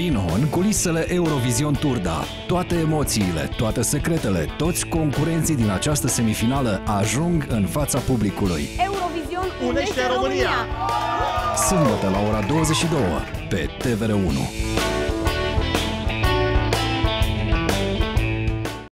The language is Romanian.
Vino în culisele Eurovision Turda. Toate emoțiile, toate secretele, toți concurenții din această semifinală ajung în fața publicului. Eurovision unește România! Sâmbătă la ora 22 pe TVR1.